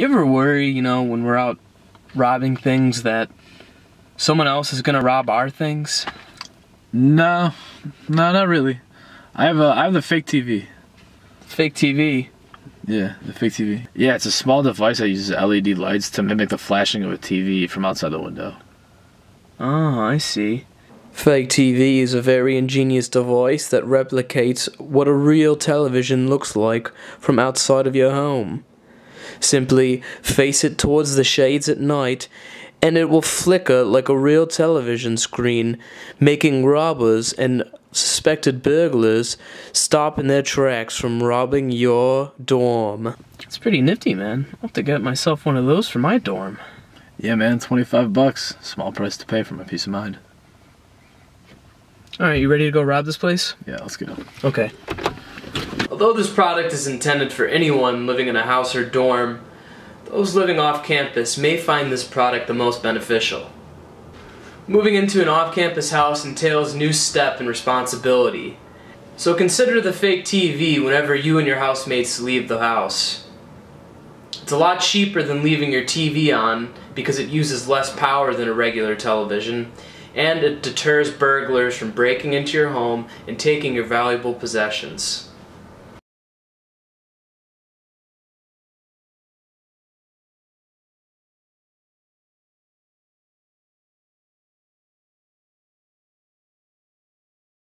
You ever worry, you know, when we're out robbing things that someone else is gonna rob our things? No, not really. I have the fake TV. Fake TV? Yeah, the fake TV. Yeah, it's a small device that uses LED lights to mimic the flashing of a TV from outside the window. Oh, I see. Fake TV is a very ingenious device that replicates what a real television looks like from outside of your home. Simply face it towards the shades at night, and it will flicker like a real television screen, making robbers and suspected burglars stop in their tracks from robbing your dorm. It's pretty nifty, man. I'll have to get myself one of those for my dorm. Yeah, man, 25 bucks. Small price to pay for my peace of mind. Alright, you ready to go rob this place? Yeah, let's go. Okay. Although this product is intended for anyone living in a house or dorm, those living off campus may find this product the most beneficial. Moving into an off-campus house entails new step and responsibility, so consider the fake TV whenever you and your housemates leave the house. It's a lot cheaper than leaving your TV on because it uses less power than a regular television, and it deters burglars from breaking into your home and taking your valuable possessions.